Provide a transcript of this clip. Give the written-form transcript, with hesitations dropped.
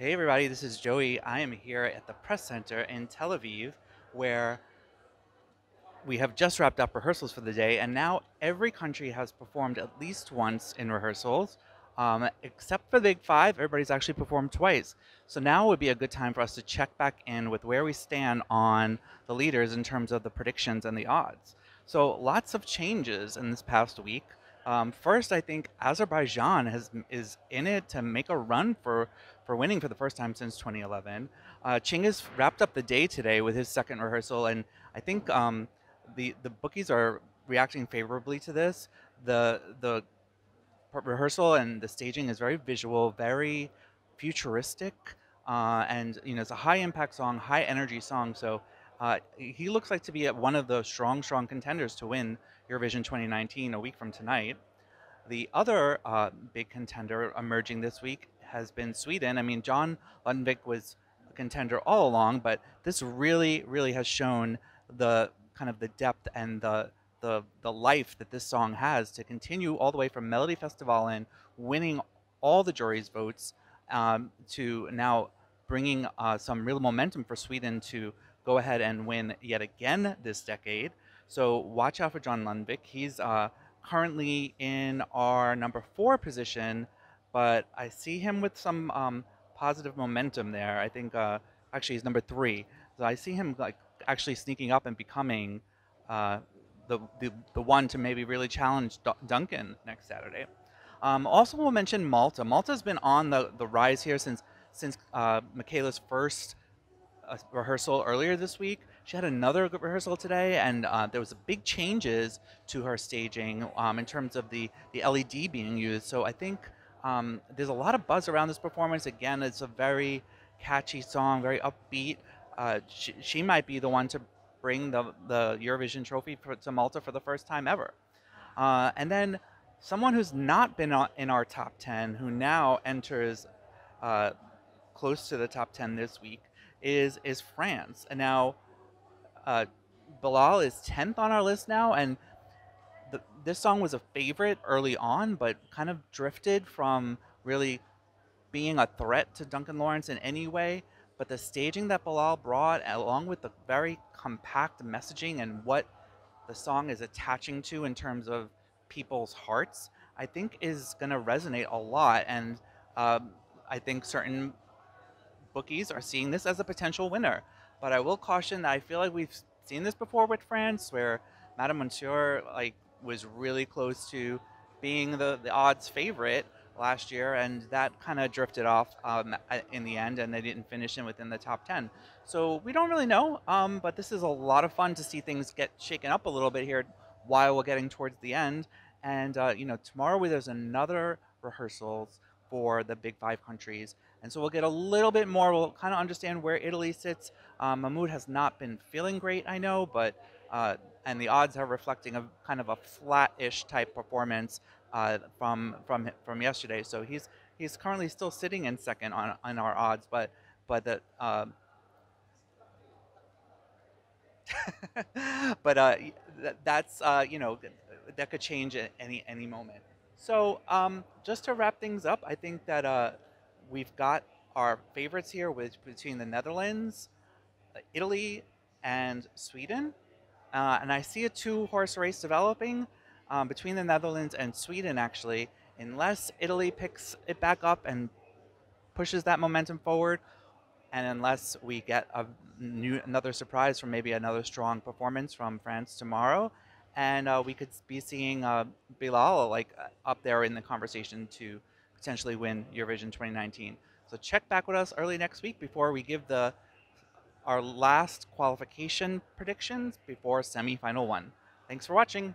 Hey everybody, this is Joey. I am here at the Press Center in Tel Aviv, where we have just wrapped up rehearsals for the day, and now every country has performed at least once in rehearsals, except for the Big Five. Everybody's actually performed twice. So now would be a good time for us to check back in with where we stand on the leaders in terms of the predictions and the odds. So lots of changes in this past week. First, I think Azerbaijan is in it to make a run for winning for the first time since 2011. Chingiz wrapped up the day today with his second rehearsal, and I think the bookies are reacting favorably to this. The rehearsal and the staging is very visual, very futuristic, and it's a high-impact song, high-energy song. So he looks like to be one of the strong contenders to win Eurovision 2019 a week from tonight. The other big contender emerging this week has been Sweden. I mean, John Lundvik was a contender all along, but this really has shown the kind of the depth and the life that this song has to continue all the way from Melody Festival and winning all the jury's votes to now bringing some real momentum for Sweden to go ahead and win yet again this decade. So watch out for John Lundvik. He's currently in our number 4 position, but I see him with some positive momentum there. I think actually he's number 3. So I see him like actually sneaking up and becoming the one to maybe really challenge Duncan next Saturday. Also we'll mention Malta. Malta's been on the rise here since Michaela's first rehearsal earlier this week. She had another rehearsal today, and there was big changes to her staging in terms of the LED being used. So I think there's a lot of buzz around this performance. Again, it's a very catchy song, very upbeat. She might be the one to bring the Eurovision trophy to Malta for the first time ever. And then someone who's not been in our top 10, who now enters close to the top 10 this week, is France. And now Bilal is 10th on our list now, and this song was a favorite early on, but kind of drifted from really being a threat to Duncan Lawrence in any way. But the staging that Bilal brought, along with the very compact messaging and what the song is attaching to in terms of people's hearts, I think is going to resonate a lot. And I think certain bookies are seeing this as a potential winner. But I will caution that I feel like we've seen this before with France, where Madame Monsieur was really close to being the odds favorite last year, and that kind of drifted off in the end, and they didn't finish in within the top 10. So we don't really know, but this is a lot of fun to see things get shaken up a little bit here while we're getting towards the end. And tomorrow there's another rehearsals for the Big 5 countries. And so we'll get a little bit more, we'll kind of understand where Italy sits. Mahmoud has not been feeling great, I know, but and the odds are reflecting a kind of a flat-ish type performance from yesterday. So he's currently still sitting in second on our odds, but that's that could change at any moment. So just to wrap things up, I think that we've got our favorites here between the Netherlands, Italy, and Sweden. And I see a 2-horse race developing between the Netherlands and Sweden, actually, unless Italy picks it back up and pushes that momentum forward, and unless we get another surprise from maybe another strong performance from France tomorrow. And we could be seeing Bilal up there in the conversation to potentially win Eurovision 2019. So check back with us early next week before we give our last qualification predictions before semi-final 1. Thanks for watching.